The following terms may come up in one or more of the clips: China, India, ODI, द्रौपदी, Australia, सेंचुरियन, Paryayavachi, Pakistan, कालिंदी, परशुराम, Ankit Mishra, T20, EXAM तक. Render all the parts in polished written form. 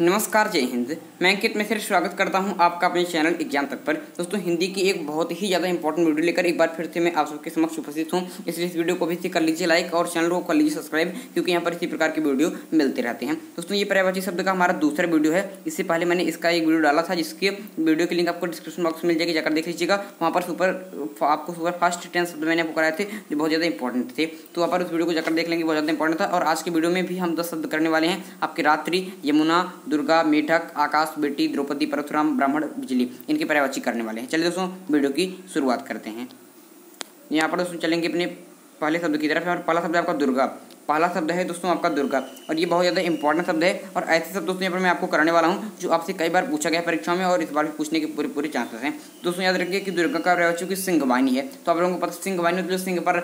नमस्कार, जय हिंद। मैं अंकित मिश्रा स्वागत करता हूं आपका अपने चैनल एग्जाम तक पर। दोस्तों, हिंदी की एक बहुत ही ज़्यादा इंपॉर्टेंट वीडियो लेकर एक बार फिर से मैं आप सबके समक्ष उपस्थित हूं। इसलिए इस वीडियो को भी कर लीजिए लाइक और चैनल को कर लीजिए सब्सक्राइब, क्योंकि यहां पर इसी प्रकार की वीडियो मिलते रहते हैं। दोस्तों, ये पर्यायवाची शब्द का हमारा दूसरा वीडियो है। इससे पहले मैंने इसका एक वीडियो डाला था, जिसके वीडियो की लिंक आपको डिस्क्रिप्शन बॉक्स में मिल जाएगी, जाकर देख लीजिएगा। वहाँ पर सुपर फास्ट टेंस शब्द मैंने आपको कराए थे, जो बहुत ज़्यादा इंपॉर्टेंट थे। तो वहाँ पर उस वीडियो को जाकर देख लेंगे, बहुत ज़्यादा इंपॉर्टेंट था। और आज के वीडियो में भी हम 10 शब्द करने वाले हैं आपके रात्रि, यमुना, दुर्गा, मेढक, आकाश, बेटी, द्रौपदी, परशुराम, ब्राह्मण, बिजली। इनके पर्यायवाची करने वाले हैं। चलिए दोस्तों, वीडियो की शुरुआत करते हैं। यहाँ पर दोस्तों चलेंगे अपने पहले शब्द की तरफ। पहला शब्द है आपका दुर्गा। पहला शब्द है दोस्तों आपका दुर्गा, और ये बहुत ज़्यादा इंपॉर्टेंट शब्द है। और ऐसे शब्द दोस्तों यहाँ पर मैं आपको कराने वाला हूँ जो आपसे कई बार पूछा गया परीक्षा में, और इस बार भी पूछने के पूरे चांसेस हैं। दोस्तों याद रखिए कि दुर्गा का पर्यायवाची की सिंहवाहिनी है। तो आप लोगों को पता सिंहवाहिनी होती है, सिंह पर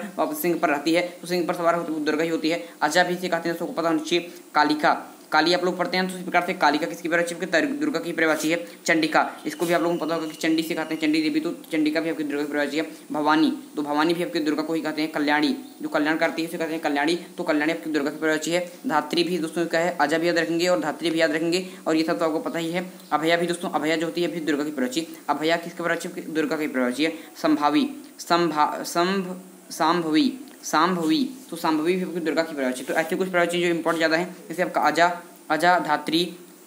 रहती है, तो सिंह पर सवार होती है दुर्गा ही होती है। अजा भी इसे कहते हैं, दोस्तों को पता होना चाहिए। कालिका, काली आप लोग पढ़ते हैं, तो इस प्रकार से कालिका किसकी पर्यायवाची? दुर्गा की पर्यायवाची है। चंडिका, इसको भी आप लोगों को पता होगा कि चंडी से कहते हैं, चंडी देवी, तो चंडिका भी आपकी दुर्गा की पर्यायवाची है। भवानी, तो भवानी भी आपकी दुर्गा को ही कहते हैं। कल्याणी, जो कल्याण करती है उसे कहते हैं कल्याणी, तो कल्याणी आपकी दुर्गा की पर्यायवाची है। धात्री भी दोस्तों क्या है, आजा भी याद रखेंगे और धात्री भी याद रखेंगे, और ये सब तो आपको पता ही है। अभया भी दोस्तों, अभया जो होती है भी दुर्गा की पर्यायवाची। अभया किसकी पर्यायवाची? दुर्गा की पर्यायवाची है। संभावी, सांभवी, तो सांभवी भी आपकी दुर्गा की पर्यायवाची। तो ऐसे कुछ पर्यायवाची जो इंपॉर्टेंट ज़्यादा है, जैसे आपका अजा, धात्री,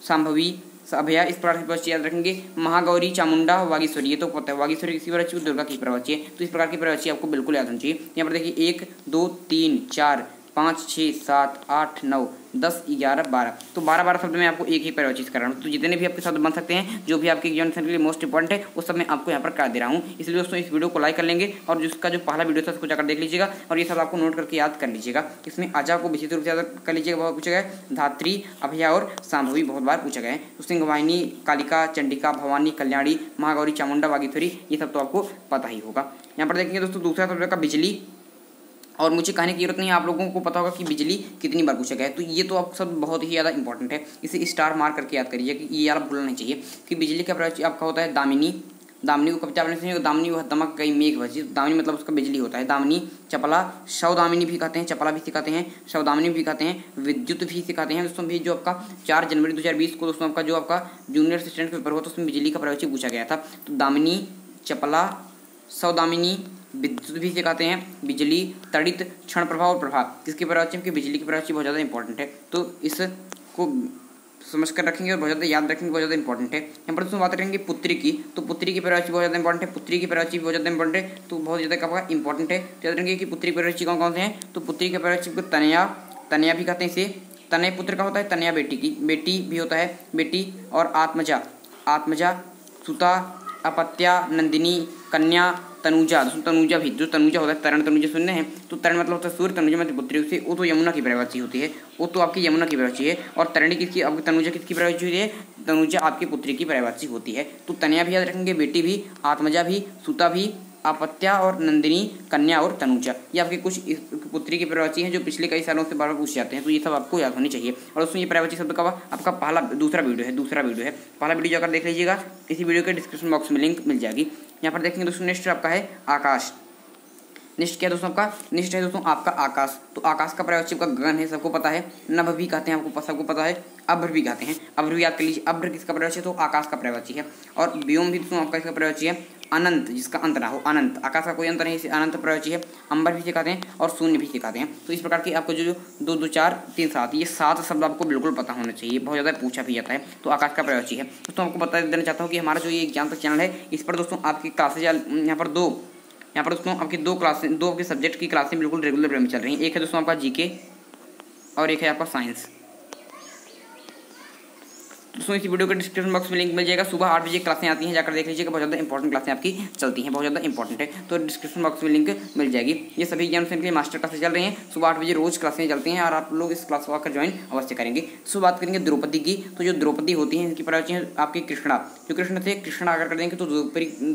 सांभवी, अभया, इस प्रकार की पर्यायवाची याद रखेंगे। महागौरी, चामुंडा, वागीश्वरी, ये तो पता है, वागीश्वरी किसी पर्यायवाची? दुर्गा की पर्यायवाची है। तो इस प्रकार की पर्यायवाची आपको बिल्कुल याद होनी चाहिए। यहाँ पर देखिए 1, 2, 3, 4, 5, 6, 7, 8, 9, 10, 11, 12, तो 12 शब्द में आपको एक ही पर्यायवाची कर रहा हूँ। तो जितने भी आपके शब्द बन सकते हैं, जो भी आपके एग्जाम के लिए मोस्ट इंपॉर्टेंट है, उस सब मैं आपको यहाँ पर करा दे रहा हूँ। इसलिए दोस्तों इस वीडियो को लाइक कर लेंगे, और जिसका जो पहला वीडियो था उसको जाकर देख लीजिएगा, और ये सब आपको नोट करके याद कर लीजिएगा। इसमें आजा को विशेष रूप से याद कर लीजिएगा, बहुत पूछा गया। धात्री, अभया और सांभवी बहुत बार पूछा गया है। तो सिंहवाहिनी, कालिका, चंडिका, भवानी, कल्याणी, महागौरी, चामुंडा, वागीश्वरी, ये सब तो आपको पता ही होगा। यहाँ पर देखेंगे दोस्तों दूसरा शब्द का बिजली, और मुझे कहने की जरूरत नहीं है, आप लोगों को पता होगा कि बिजली कितनी बार पूछा गया है। तो ये तो आप सब बहुत ही ज़्यादा इंपॉर्टेंट है, इसे स्टार मार्क करके याद करिए कि ये यार भूलना नहीं चाहिए कि बिजली का पर्यायवाची आपका होता है दामिनी। दामिनी को कविता आपने सुनी, दामिनी वह दमक गई मेघ बची, दामिनी मतलब उसका बिजली होता है। दामिनी, चपला, शवदामिनी भी कहते हैं, चपला भी सिखाते हैं, शवदामिनी भी कहते हैं, विद्युत भी सिखाते हैं। दोस्तों भी जो आपका 4 जनवरी 2020 को दोस्तों आपका जो आपका जूनियर असिस्टेंट पेपर हुआ, तो उसमें बिजली का पर्यायवाची पूछा गया था। तो दामिनी, चपला, शवदामिनी, विद्युत भी सिखाते हैं, बिजली, तड़ित, क्षण प्रभाव और प्रभाव, किसकी पर्यायवाची? की बिजली की पर्यायवाची बहुत ज़्यादा इंपॉर्टेंट है। तो इसको समझ कर रखेंगे और बहुत ज़्यादा याद रखेंगे, बहुत ज़्यादा इंपॉर्टेंट है। यहाँ पर दोस्तों बात करेंगे पुत्री की, तो पुत्री की पर्यायवाची बहुत ज़्यादा इंपॉर्टेंट है। पुत्री की पर्यायवाची बहुत ज़्यादा इंपॉर्टेंट है, तो बहुत ज़्यादा कब इंपॉर्टेंट है याद रखेंगे कि पुत्री की पर्यायवाची कौन कौन से हैं। तो पुत्री की पर्यायवाची को तनया, तनया भी कहते हैं इसे, तनय पुत्र का होता है, तनया बेटी की, बेटी भी होता है, बेटी, और आत्मजा, आत्मजा, सुता, अपत्या, नंदिनी, कन्या, तनुजा, दोस्तों तनुजा भी, जो तनुजा होता है, तरण, तनुजा सुनने हैं, तो तरण मतलब होता है सूर्य, तनुजा मतलब पुत्री होती है, वो तो यमुना की पर्यायवाची होती है, वो तो आपकी यमुना की पर्यायवाची है। और तरणी किसकी, आपकी तनुजा किसकी पर्यायवाची होती है? तनुजा आपकी पुत्री की पर्यायवाची होती है। तो तनया भी याद रखेंगे, बेटी भी, आत्मजा भी, सुता भी, अपत्या और नंदिनी, कन्या और तनुजा, ये आपके कुछ पुत्री की पर्यायवाची हैं जो पिछले कई सालों से बार बार पूछ जाते हैं। तो ये सब आपको याद होनी चाहिए। और दोस्तों ये पर्यायवाची शब्द का आपका दूसरा वीडियो है। पहला वीडियो जाकर देख लीजिएगा, इसी वीडियो के डिस्क्रिप्शन बॉक्स में लिंक मिल जाएगी। यहाँ पर देखेंगे दोस्तों नेक्स्ट आपका है आकाश। नेक्स्ट क्या है दोस्तों आपका? नेक्स्ट है दोस्तों आपका आकाश। तो आकाश का पर्यायवाची आपका गगन है, सबको पता है। नभ भी कहते हैं, आपको सबको पता है। अभ्र भी कहते हैं, अभ्र भी याद कर लीजिए। अभ्र किसका पर्यायवाची है? तो आकाश का पर्यायवाची है। और व्योम भी दोस्तों आपका इसका पर्यायवाची है, अनंत, जिसका अंत ना हो, अनंत, आकाश का कोई अंत नहीं, इसे अनंत पर्यायवाची है। अंबर भी सिखाते हैं और शून्य भी सिखाते हैं। तो इस प्रकार के आपको जो 2, 2, 4, 3, 7 ये 7 शब्द आपको बिल्कुल पता होना चाहिए, बहुत ज़्यादा पूछा भी जाता है। तो आकाश का पर्यायवाची है। दोस्तों आपको बता देना चाहता हूँ कि हमारा जो ये एग्जाम तक चैनल है, इस पर दोस्तों आपकी क्लासेज यहाँ पर दोस्तों आपकी दो आपके सब्जेक्ट की क्लासें बिल्कुल रेगुलर में चल रही हैं। एक है दोस्तों आपका जीके और एक है आपका साइंस। दोस्तों इस वीडियो के डिस्क्रिप्शन बॉक्स में लिंक मिल जाएगा। सुबह 8 बजे क्लासें आती हैं, जाकर देख लीजिएगा, बहुत ज़्यादा इंपॉर्टेंट क्लासें आपकी चलती हैं, बहुत ज़्यादा इंपॉर्टेंट है। तो डिस्क्रिप्शन बॉक्स में लिंक मिल जाएगी। ये सभी एग्जाम के लिए मास्टर क्लासें चल रही हैं, सुबह 8 बजे रोज़ क्लासें चलती हैं, और आप लोग इस क्लास को आकर ज्वाइन अवश्य करेंगे। सो बात करेंगे द्रौपदी की, तो जो द्रौपदी होती हैं इनकी पर्यायवाची है आपकी कृष्णा। जो कृष्ण थे, कृष्णा आकर कर देंगे तो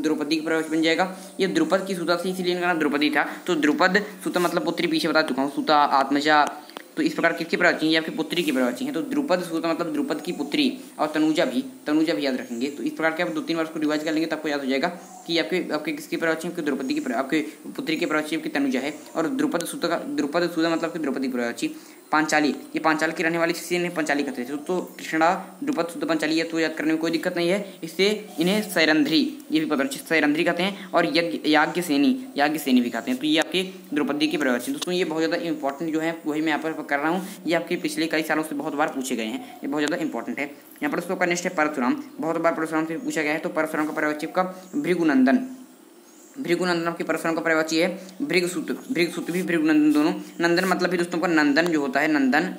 द्रौपदी की पर्यायवाची बन जाएगा। ये द्रुपद की सुता थी, इसीलिए इनका नाम द्रौपदी था। तो द्रुपद, सुता मतलब पुत्री, पीछे बता चुका हूँ, सुता, आत्मजा, तो इस प्रकार किसकी पर्यायवाची है? ये आपकी पुत्री की पर्यायवाची है। तो द्रुपद, सुता मतलब द्रुपद की पुत्री, और तनुजा भी याद रखेंगे। तो इस प्रकार के आप 2-3 बार उसको रिवाइज कर लेंगे तो आपको याद हो जाएगा कि आपके किसकी पर्यायवाची है? आपकी द्रौपदी की, आपके पुत्री की पर्यायवाची आपकी तनुजा है। और द्रुपद सुता मतलब कि द्रौपदी पर्यायवाची। पांचाली, ये पांचाल की रहने वाली थी, इन्हें पांचाली कहते थे। तो कृष्णा द्रुपद शुद्ध पांचाली है, तो याद करने में कोई दिक्कत नहीं है। इससे इन्हें सैरंध्री, ये भी पता सैरंध्री कहते हैं, और याज्ञसेनी, याज्ञसेनी भी कहते हैं। तो ये आपके द्रौपदी के पर्यायवाची। दोस्तों ये बहुत ज़्यादा इंपॉर्टेंट जो है वही मैं यहाँ पर कर रहा हूँ, ये आपके पिछले कई सालों से बहुत बार पूछे गए हैं, ये बहुत ज़्यादा इंपॉर्टेंट है। यहाँ पर दोस्तों का नेक्स्ट है परशुराम, बहुत बार परशुराम से पूछा गया है। तो परशुराम का पर्यायवाची का भृगुनंदन, भृगुनंदन आपके परशुराम का पर्यायवाची है भृगुसुत, भृगुसुत भी भृगुनंदन, दोनों नंदन मतलब भी दोस्तों का नंदन जो होता है नंदन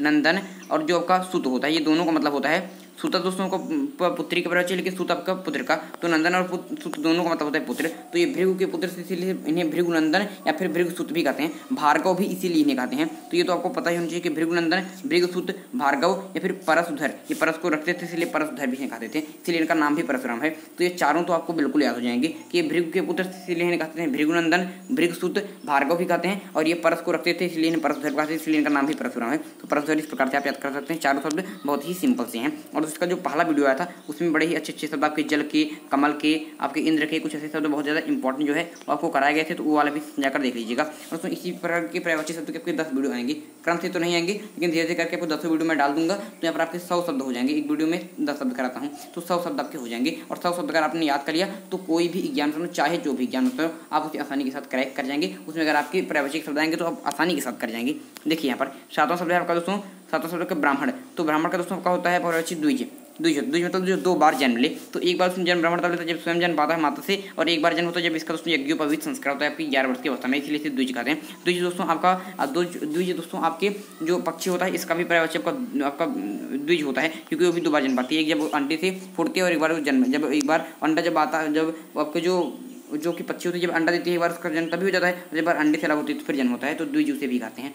नंदन और जो आपका सुत होता है, ये दोनों का मतलब होता है सूता। दोस्तों को पुत्री के पर्यायवाची, लेकिन सूत आपका पुत्र का, तो नंदन और सूत दोनों का मतलब होता है पुत्र। तो ये भृगु के पुत्र से इसीलिए इन्हें भृगुनंदन या फिर भृगुसुत भी कहते हैं, भार्गव भी इसीलिए इन्हें कहते हैं। तो ये तो आपको पता ही होना चाहिए कि भृगुनंदन, भृगुसुत, भार्गव या फिर परशुधर, ये परस को रखते थे इसलिए परशुधर भी इन्हें कहते थे, इसलिए इनका नाम भी परशुराम है। तो ये चारों तो आपको बिल्कुल याद हो जाएंगे कि भृगु के पुत्र से इसीलिए इन्हें कहते हैं भृगुनंदन, भृगुसुत, भार्गव भी कहते हैं, और ये परस को रखते थे इसलिए इन्हें परशुधर कहते हैं, इसलिए इनका नाम भी परशुराम है। तो परशुधर इस प्रकार से आप याद कर सकते हैं, चारों शब्द बहुत ही सिंपल से हैं। और उसका जो पहला वीडियो आया था उसमें बड़े ही अच्छे अच्छे शब्द आपके जल के, कमल के, आपके इंद्र के, कुछ ऐसे शब्द बहुत ज़्यादा इंपॉर्टेंट जो है आपको कराए गए थे, तो वो वाला भी जाकर देख लीजिएगा। और तो इसी प्रकार के पर्यायवाची शब्द के आपके 10 वीडियो आएंगे, क्रम से तो नहीं आएंगे लेकिन धीरे धीरे करके आपको 10 वीडियो में डाल दूंगा। तो यहाँ पर आपके 100 शब्द हो जाएंगे, एक वीडियो में 10 शब्द कराता हूँ तो 100 शब्द आपके हो जाएंगे। और 100 शब्द अगर आपने याद कर लिया तो कोई भी एग्जाम हो चाहे जो भी एग्जाम हो आप उसे आसानी के साथ क्रैक कर जाएंगे। उसमें अगर आपके पर्यायवाची शब्द आएंगे तो आप आसानी के साथ कर जाएंगे। देखिए यहाँ पर 7वां शब्द है आपका दोस्तों, 7वां शब्द का ब्राह्मण। तो ब्राह्मण का दोस्तों आपका होता है पर्यायवाची द्विज, द्विज मतलब जो दो बार जन्म ले। तो एक बार जन्म ब्राह्मण तब लेता है जब स्वयं जन्म पाता है माता से, और एक बार जन्म होता है जब इसका दोस्तों यज्ञोपवीत संस्कार होता है आपकी 11 वर्ष की अवस्था में, इसलिए इसे द्विज कहते हैं। द्विज दोस्तों आपका, द्विज दोस्तों आपके जो पक्षी होता है इसका भी पर्यायवाची आपका द्विज होता है, क्योंकि वो भी दो बार जन्म पाती है, एक जब अंडे से फूटती है और एक बार वो जन्म, जब एक बार अंडा जब आता है, जब आपके जो कि पक्षी होती है जब अंडा देती है एक बार उसका जन्म तभी हो जाता है, जब बार अंडे से अलग होती है तो फिर जन्म होता है, तो द्विज उसे भी कहते हैं।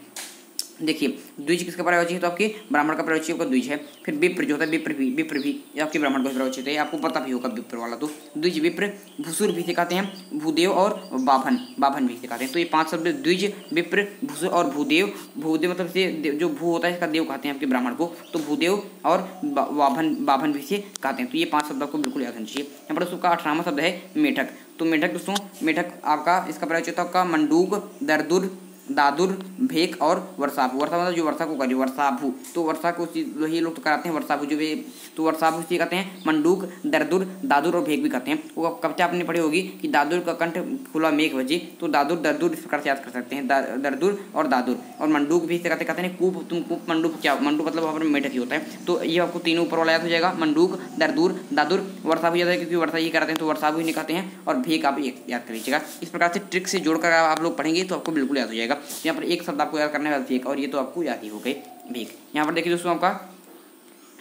देखिए द्विज किसका पर्यायवाची है, तो आपके ब्राह्मण का पर्यायवाची आपका द्विज है। फिर विप्र जो होता है विप्र भी, ये आपके ब्राह्मण का पर्यायवाची है, आपको पता भी होगा विप्र वाला, तो द्विज विप्र। भूसुर भी सिखाते हैं, भूदेव और बाभन, बाभन भी सिखाते हैं। तो ये 5 शब्द द्विज, विप्र, भूसुर और भूदेव। भूदेव मतलब से जो भू होता है इसका देव कहते हैं आपके ब्राह्मण को, तो भूदेव और बाभन, बाभन भी से कहते हैं। तो ये 5 शब्द आपको बिल्कुल याद होना चाहिए। यहाँ पर उसका 18वां शब्द है मेढक। तो मेढक दोस्तों, मेढक आपका इसका पर्यायवाची होता है आपका मंडूक, दरदुर, दादुर, भेक और वर्षाभू। वर्षा मतलब जो वर्षा को करिए, वर्षाभू, तो वर्षा को वही लोग तो कराते हैं वर्षाभू जो भी, तो वर्षाभू से कहते हैं। मंडूक, दरदुर, दादुर और भेक भी कहते हैं। वो कविता आपने पढ़ी होगी कि दादुर का कंठ खुला मेघ बजे, तो दादुर दरदुर इस प्रकार से याद कर सकते हैं, दरदुर और दादुर। और मंडूक भी इसे कहते हैं कूप, तुम कूप मंडूक क्या, मंडूक मतलब वहाँ पर मेढक ही होता है। तो ये आपको तीनों ऊपर वाला याद हो जाएगा, मंडूक, दरदूर, दादुर, वर्षाभू याद है क्योंकि वर्षा ही कराते हैं तो वर्षाभू ही कहते हैं, और भेक आप याद कर लीजिएगा। इस प्रकार से ट्रिक से जोड़कर आप लोग पढ़ेंगे तो आपको बिल्कुल याद हो जाएगा। यहाँ पर एक शब्द आपको याद करने वाला भेक, और ये तो आपको याद ही हो गए भेक। यहाँ पर देखिए दोस्तों आपका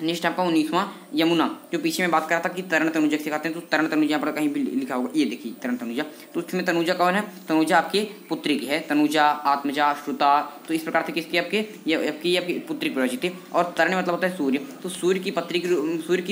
नेक्स्ट आपका 19वां यमुना, जो पीछे में बात कर रहा था कि तरण तनुजा सिखाते हैं। तो तरण तनुजा यहाँ पर कहीं भी लिखा होगा, ये देखिए तरण तनुजा, तो उसमें तनुजा कौन है, तनुजा आपकी पुत्री की है, तनुजा, आत्मजा, श्रुता। तो इस प्रकार से किसकी आपके ये आपकी पुत्री परिचित है। और तरण मतलब होता है सूर्य, तो सूर्य की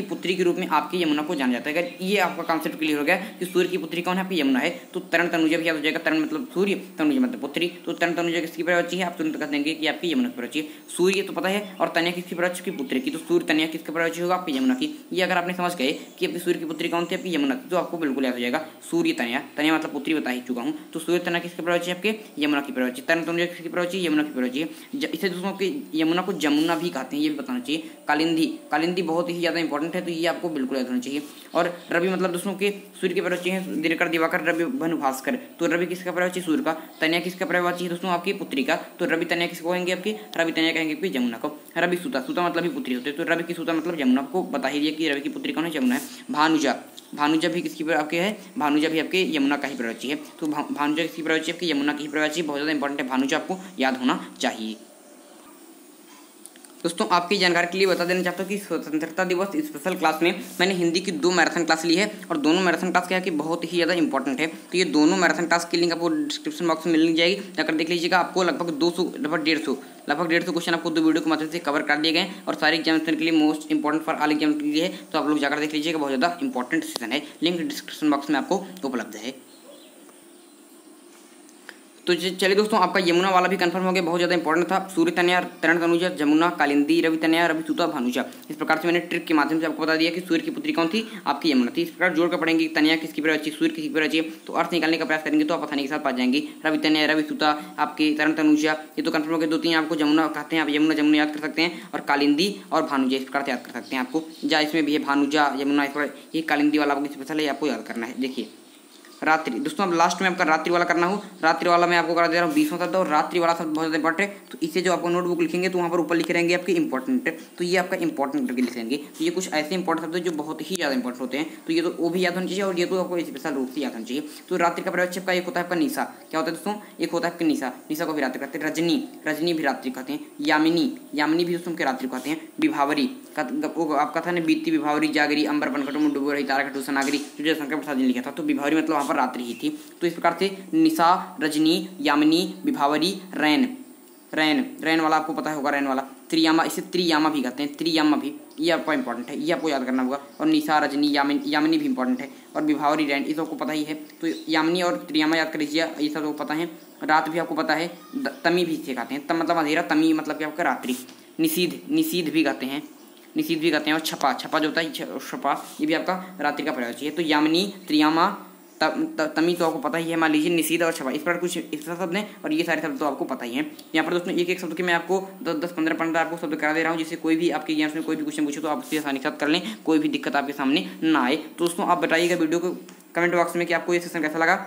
पुत्री के रूप में आपकी यमुना को जाना जाता है। अगर ये आपका कॉन्सेप्ट क्लियर हो गया कि सूर्य की पुत्री कौन है, आपकी यमुना है, तो तरण तनुजा भी याद हो जाएगा। तरण मतलब सूर्य, तनुजा मतलब पुत्री। तो तरण तनुजा किसकी पर्यायवाची है, आप तुरंत कह देंगे कि आपकी यमुना की पर्यायवाची है। सूर्य तो पता है, और तनया किसकी पर्यायवाची, पुत्री की, तो सूर्य किसके पर्यायवाची होगा, आपकी यमुना की। ये अगर आपने समझ गए कि आपकी सूर्य की पुत्री कौन थी, आपकी यमुना, तो आपको बिल्कुल याद हो जाएगा। सूर्य तनया, तनया मतलब पुत्री बता ही चुका हूं, तो सूर्य तनया किसके पर्यायवाची है, आपके यमुना की पर्यायवाची। तनया तनुजा किसकी पर्यायवाची, यमुना की पर्यायवाची है। इसे दोस्तों की यमुना को जमुना भी कहते हैं, ये भी बताना चाहिए। कालिंदी, कालिंदी बहुत ही ज्यादा इंपॉर्टेंट है, तो ये आपको बिल्कुल याद होना चाहिए। और रवि मतलब दोस्तों के सूर्य के पर्यायवाची है, दिनकर, दिवाकर, रवि, भानु, भास्कर। तो रवि किसका पर्यायवाची, सूर्य का। तनया किसका पर्यायवाची है दोस्तों, आपकी पुत्री का, तो रवि तनया किसको कहेंगे, आपकी रवि तनया कहेंगे यमुना को। रवि सूता, सूता मतलब भी पुत्री होते हैं, तो रवि की सूता मतलब यमुना, को बता ही दिया कि रवि की पुत्री कौन है, यमुना है। भानुजा, भानुजा भी किसकी आपके है, भानुजा भी आपके यमुना का ही पर्यायवाची है। तो भानुजा किसकी पर्यायवाची, आपकी यमुना की पर्यायवाची, बहुत ज़्यादा इंपॉर्टेंट है, भानुजा आपको याद होना चाहिए। दोस्तों आपकी जानकारी के लिए बता देना चाहता हूँ कि स्वतंत्रता दिवस स्पेशल क्लास में मैंने हिंदी की 2 मैराथन क्लास ली है, और दोनों मैराथन क्लास क्या है कि बहुत ही ज़्यादा इंपॉर्टेंट है। तो ये दोनों मैराथन क्लास की लिंक आपको डिस्क्रिप्शन बॉक्स में मिल जाएगी, जाकर देख लीजिएगा। आपको लगभग 150 क्वेश्चन आपको 2 वीडियो के माध्यम से कवर कर दिए गए, और सारे एग्जाम के लिए most important for all exam के लिए है, तो आप लोग जाकर देख लीजिएगा, बहुत ज़्यादा इंपॉर्टेंट सेशन है। लिंक डिस्क्रिप्शन बॉक्स में आपको उपलब्ध है। तो चलिए दोस्तों, आपका यमुना वाला भी कंफर्म हो गया, बहुत ज़्यादा इंपॉर्टेंट था। सूर्य तनया, तरण तनुजा, जमुना, कालिंदी, रवि तनया, रवि सूता, भानुजा। इस प्रकार से मैंने ट्रिक के माध्यम से आपको बता दिया कि सूर्य की पुत्री कौन थी, आपकी यमुना थी। इस प्रकार जोड़ कर पढ़ेंगे तनया किसकी पर अच्छी, सूर्य किसकी पर अच्छी, तो अर्थ निकालने का प्रयास करेंगे तो आप आसानी के साथ पा जाएंगे। रवि तनया, रवि सूता, आपकी तरण तनुजा, ये तो कन्फर्म हो गया। दो तीन आपको जमुना कहते हैं, आप यमुना जमुना याद कर सकते हैं, और कालिंदी और भानुजा इस प्रकार से याद कर सकते हैं। आपको जा इसमें भी है भानुजा, यमुना, ये कालिंदी वाला आपको स्पेशल है, आपको याद करना है। देखिए रात्रि दोस्तों, अब लास्ट में आपका रात्रि वाला करना हो, रात्रि वाला मैं आपको करा दे रहा हूँ 20वां शब्द, और रात्रि वाला शब्द बहुत ज़्यादा इंपॉर्टेंट है। तो इसे जो आपको नोटबुक लिखेंगे तो वहाँ पर ऊपर लिखे रहेंगे आपके इंपॉर्टेंट, तो ये आपका इंपॉर्टेंट करके लिखेंगे। तो ये कुछ ऐसे इंपॉर्टेंट शब्द जो बहुत ही ज़्यादा इंपॉर्टेंट होते हैं, तो ये तो वो भी याद होना चाहिए और ये तो आपको स्पेशल रूप से याद होना चाहिए। तो रात्रि का परिचय का एक होता है आपका निशा, क्या होता है दोस्तों, एक होता है आपकी निशा, निशा को भी रात्रि कहते हैं। रजनी, रजनी भी रात्रि कहते हैं। यामिनी, यामिनी भी उसको रात्रि कहते हैं। विभावरी, आपका था ना बीती विभावरी, जागरी, अंबर, बनघटों में डूबो रही, ताराघटों, सनागरी, जो शंकर प्रसाद जी ने लिखा था, तो विभावरी मतलब वहाँ पर रात्रि ही थी। तो इस प्रकार से निशा, रजनी, यामिनी, विभावरी, रैन, रैन रैन वाला आपको पता होगा, रैन वाला। त्रियामा, इसे त्रियामा भी कहते हैं, त्रियामा भी, ये आपका इंपॉर्टेंट है, ये आपको याद करना होगा। और निशा, रजनी, यामिनी भी इंपॉर्टेंट है, और विभावरी, रैन, ये सबको पता ही है। तो यामिनी और त्रियामा याद कर लीजिए, ये सबको पता है। रात भी आपको पता है, तमी भी इसे कहते हैं, तम मतलब अंधेरा, तमी मतलब क्या आपका रात्रि। निषीध, निषीध भी कहते हैं, निषीध भी कहते हैं। और छपा, छपा जो होता है छपा, ये भी आपका रात्रि का पर्याय है। तो यामिनी, त्रियामा, तमी तो आपको पता ही है, मान लीजिए निषीद और छपा, इस पर कुछ इस तरह शब्द हैं, और ये सारे शब्द तो आपको पता ही है। यहाँ पर दोस्तों एक एक शब्द के मैं आपको 10-15 आपको शब्द करा दे रहा हूँ, जिससे कोई भी आपके एग्जाम में कोई भी क्वेश्चन पूछे तो आप उससे आसानी के साथ कर लें, कोई भी दिक्कत आपके सामने ना आए। तो दोस्तों आप बताइएगा वीडियो को कमेंट बॉक्स में कि आपको ये सेशन कैसा लगा।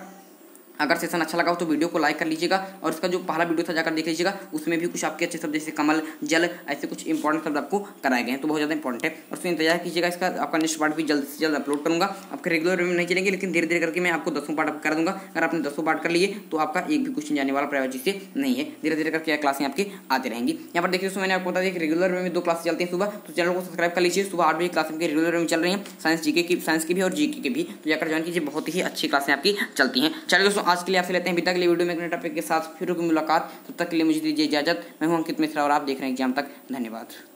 अगर सेशन अच्छा लगा हो तो वीडियो को लाइक कर लीजिएगा, और इसका जो पहला वीडियो था जाकर देख लीजिएगा, उसमें भी कुछ आपके अच्छे शब्द जैसे कमल, जल, ऐसे कुछ इंपॉर्टेंट शब्द आपको कराए गए हैं, तो बहुत ज़्यादा इंपॉर्टेंट है। और उसमें इंतजार कीजिएगा, इसका आपका नेक्स्ट पार्ट भी जल्द से जल्द अपलोड करूँगा। आपके रेगुलर में नहीं चलेंगे, लेकिन धीरे धीरे करके मैं आपको 10वां पार्ट कर दूँगा। अगर आपने 10वां पार्ट कर लिए तो आपका एक भी क्वेश्चन जाने वाला प्रायोजिक से नहीं है, धीरे धीरे करके क्लासें आपकी आती रहेंगी। यहाँ पर देखिए दोस्तों, मैंने आपको बता दिया कि रेगुलर में 2 क्लासें चलती हैं सुबह, तो चैनल को सब्सक्राइब कर लीजिए। सुबह 8 बजे क्लास आपकी रेगुलर में चल रही है, साइंस की भी और जीके की भी, तो जाकर ज्वाइन कीजिए, बहुत ही अच्छी क्लासें आपकी चलती हैं। चलिए दोस्तों, आज के लिए आपसे लेते हैं बिता, के लिए वीडियो में एक नए टॉपिक के साथ फिर होगी मुलाकात, तब तक के लिए मुझे दीजिए इजाजत। मैं हूं अंकित मिश्रा और आप देख रहे हैं एग्जाम तक। धन्यवाद।